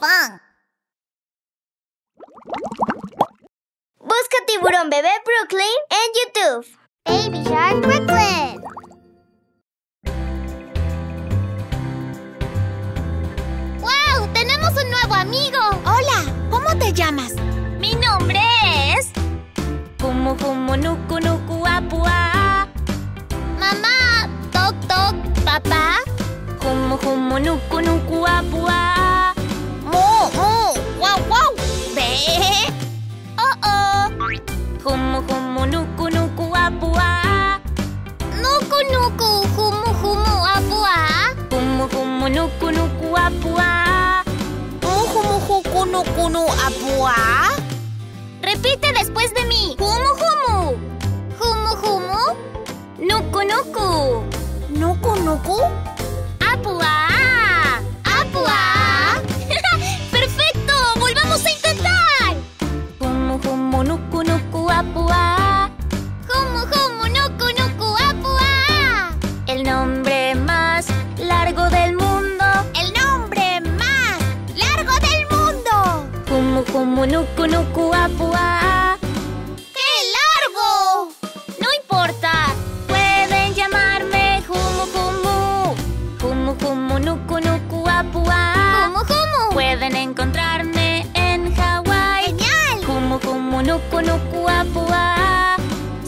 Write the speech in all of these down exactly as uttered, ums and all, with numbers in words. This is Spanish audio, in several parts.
pan. Busca Tiburón Bebé Brooklyn en YouTube. Baby Shark Brooklyn. ¡Wow! ¡Tenemos un nuevo amigo! Hola, ¿cómo te llamas? Mi nombre es... Humuhumunukunukuapua'a. Mamá, toc toc, papá. Humuhumunukunukuapua'a. Mu, mu, guau, guau. Ve. Oh, oh. Humuhumunukunukuapua'a. Nuku, nuku, humu, humu, apua'a. Humuhumunukunukuapua'a. Humuhumunukunukuapua'a. Repite después de mí. Humu, humu. Humu, humu. Nuku, nuku. Nuku, nuku. ¡Apua'a! ¡Apua'a! ¡Perfecto! ¡Volvamos a intentar! Humuhumunukunukuapua'a. Humuhumunukunukuapua'a. El nombre más largo del mundo. El nombre más largo del mundo. Humuhumunukunukuapua'a. ¡Qué largo! No importa. Pueden llamarme Humuhumu. Humuhumunukunukuapua'a. Humuhumu. Pueden encontrarme en Hawaii. ¡Genial! Humuhumunukunukuapua'a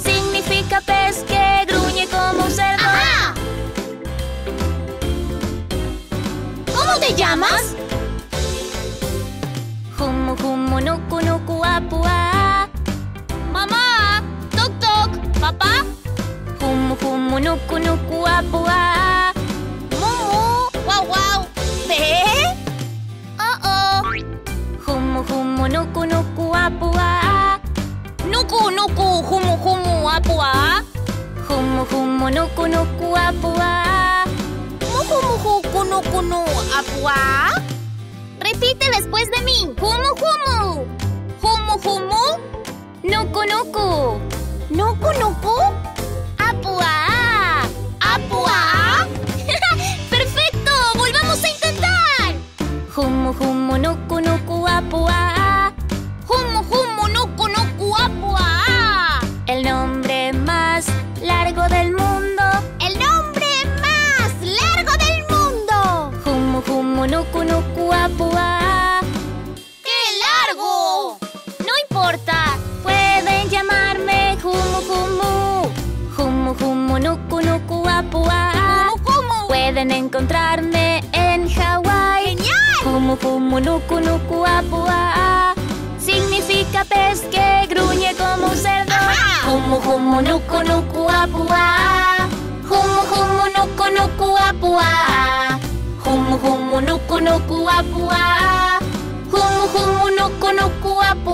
significa pez que gruñe como un cerdo. ¡Ajá! ¿Cómo te llamas? Humuhumunukunukuapua'a. Mamá, toc toc, papá. Humuhumunukunukuapua'a. ¡Guau, guau! ¿Ve? ¡Oh, oh! Humuhumunukunukuapua'a. Nuku, nuku, humu, humu, apua'a. Humuhumunukunukuapua'a. Humuhumunukunukuapua'a. Repite después de mí. Humu, humu. Humu, humu. Nuku, nuku. Nuku, nuku. Apua'a. Apua'a. Humuhumunukunukuapua'a. Humuhumunukunukuapua'a. El nombre más largo del mundo. El nombre más largo del mundo. Humuhumunukunukuapua'a. ¡Qué largo! No importa. Pueden llamarme Humuhumu. Humuhumunukunukuapua'a. Pueden encontrarme en Hawái. ¡Genial! Humuhumunukunukuapua'a significa pez que gruñe como un cerdo. Humuhumunukunukuapua'a. Humuhumunukunukuapua'a. Humuhumunukunukuapua'a. Humuhumunukunukuapua'a.